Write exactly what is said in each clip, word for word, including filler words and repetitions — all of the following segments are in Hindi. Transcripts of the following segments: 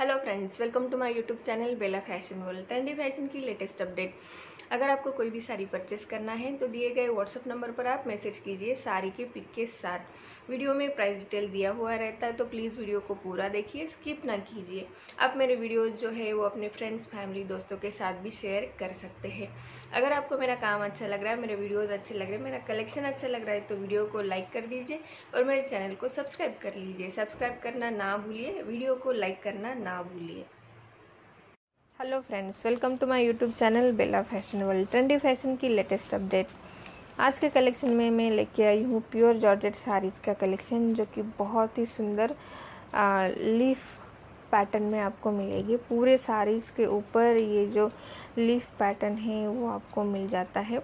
Hello friends, welcome to my YouTube channel Bela fashion world. Trendy fashion की लेटेस्ट अपडेट। अगर आपको कोई भी साड़ी परचेस करना है तो दिए गए व्हाट्सअप नंबर पर आप मैसेज कीजिए साड़ी के पिक के साथ। वीडियो में प्राइस डिटेल दिया हुआ रहता है, तो प्लीज़ वीडियो को पूरा देखिए, स्किप ना कीजिए। आप मेरे वीडियो जो है वो अपने फ्रेंड्स, फैमिली, दोस्तों के साथ भी शेयर कर सकते हैं। अगर आपको मेरा काम अच्छा लग रहा है, मेरे वीडियोज़ अच्छे लग रहे हैं, मेरा कलेक्शन अच्छा लग रहा है, तो वीडियो को लाइक कर दीजिए और मेरे चैनल को सब्सक्राइब कर लीजिए। सब्सक्राइब करना ना भूलिए, वीडियो को लाइक करना ना भूलिए। Hello friends, welcome to my YouTube channel Bela fashion world. Trendy fashion की लेटेस्ट अपडेट। आज के कलेक्शन में मैं लेके आई हूँ प्योर जॉर्जेट साड़ीज़ का कलेक्शन, जो कि बहुत ही सुंदर लीफ पैटर्न में आपको मिलेगी। पूरे साड़ीज़ के ऊपर ये जो लीफ पैटर्न है वो आपको मिल जाता है।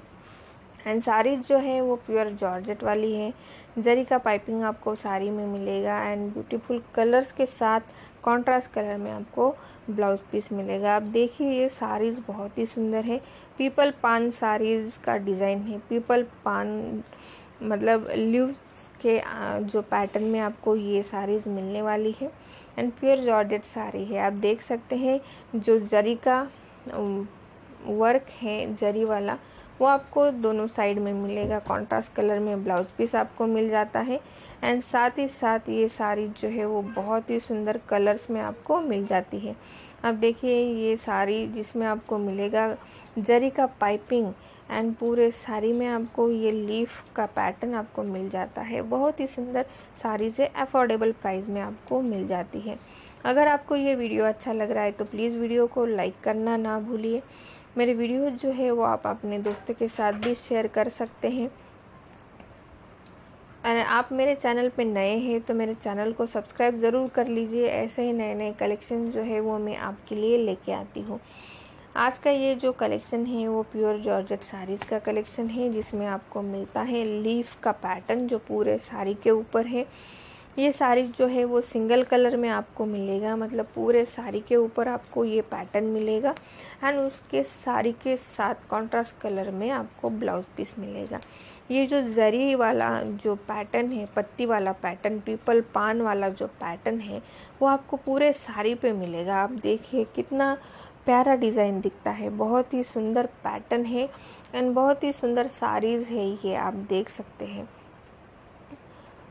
एंड साड़ी जो है वो प्योर जॉर्जेट वाली है। जरी का पाइपिंग आपको साड़ी में मिलेगा एंड ब्यूटीफुल कलर्स के साथ कंट्रास्ट कलर में आपको ब्लाउज पीस मिलेगा। आप देखिए, ये साड़ीज़ बहुत ही सुंदर है। पीपल पान साड़ीज़ का डिज़ाइन है। पीपल पान मतलब लीव्स के जो पैटर्न में आपको ये साड़ीज़ मिलने वाली है एंड प्योर जॉर्जेट साड़ी है। आप देख सकते हैं जो जरी का वर्क है, जरी वाला, वो आपको दोनों साइड में मिलेगा। कंट्रास्ट कलर में ब्लाउज पीस आपको मिल जाता है एंड साथ ही साथ ये साड़ी जो है वो बहुत ही सुंदर कलर्स में आपको मिल जाती है। अब देखिए, ये साड़ी जिसमें आपको मिलेगा जरी का पाइपिंग एंड पूरे साड़ी में आपको ये लीफ का पैटर्न आपको मिल जाता है। बहुत ही सुंदर साड़ी से अफोर्डेबल प्राइस में आपको मिल जाती है। अगर आपको ये वीडियो अच्छा लग रहा है तो प्लीज़ वीडियो को लाइक करना ना भूलिए। मेरे वीडियो जो है वो आप अपने दोस्तों के साथ भी शेयर कर सकते हैं। और आप मेरे चैनल पे नए हैं तो मेरे चैनल को सब्सक्राइब ज़रूर कर लीजिए। ऐसे ही नए नए कलेक्शन जो है वो मैं आपके लिए लेके आती हूँ। आज का ये जो कलेक्शन है वो प्योर जॉर्जेट साड़ीज़ का कलेक्शन है, जिसमें आपको मिलता है लीफ का पैटर्न जो पूरे साड़ी के ऊपर है। ये साड़ी जो है वो सिंगल कलर में आपको मिलेगा, मतलब पूरे साड़ी के ऊपर आपको ये पैटर्न मिलेगा एंड उसके साड़ी के साथ कंट्रास्ट कलर में आपको ब्लाउज पीस मिलेगा। ये जो जरी वाला जो पैटर्न है, पत्ती वाला पैटर्न, पीपल पान वाला जो पैटर्न है, वो आपको पूरे साड़ी पे मिलेगा। आप देखिए कितना प्यारा डिज़ाइन दिखता है। बहुत ही सुंदर पैटर्न है एंड बहुत ही सुंदर साड़ीज़ है ये। आप देख सकते हैं,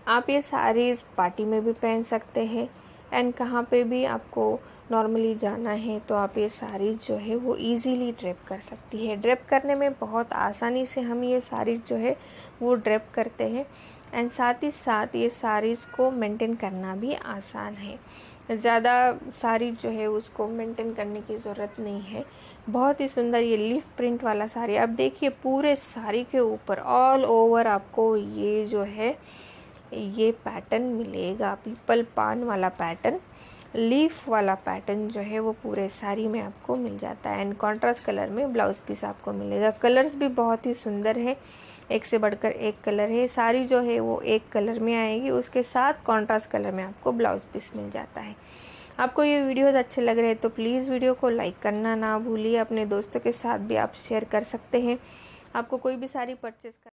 आप ये साड़ीज़ पार्टी में भी पहन सकते हैं एंड कहाँ पे भी आपको नॉर्मली जाना है तो आप ये साड़ीज़ जो है वो इजीली ड्रेप कर सकती है। ड्रेप करने में बहुत आसानी से हम ये साड़ीज़ जो है वो ड्रेप करते हैं एंड साथ ही साथ ये साड़ीज़ को मेंटेन करना भी आसान है। ज़्यादा साड़ी जो है उसको मेंटेन करने की ज़रूरत नहीं है। बहुत ही सुंदर ये लीफ प्रिंट वाला साड़ी, आप देखिए पूरे साड़ी के ऊपर ऑल ओवर आपको ये जो है ये पैटर्न मिलेगा। पीपल पान वाला पैटर्न, लीफ वाला पैटर्न जो है वो पूरे साड़ी में आपको मिल जाता है एंड कंट्रास्ट कलर में ब्लाउज पीस आपको मिलेगा। कलर्स भी बहुत ही सुंदर है, एक से बढ़कर एक कलर है। साड़ी जो है वो एक कलर में आएगी, उसके साथ कंट्रास्ट कलर में आपको ब्लाउज पीस मिल जाता है। आपको ये वीडियोज़ अच्छे लग रहे हैं तो प्लीज़ वीडियो को लाइक करना ना भूलिए। अपने दोस्तों के साथ भी आप शेयर कर सकते हैं। आपको कोई भी साड़ी परचेज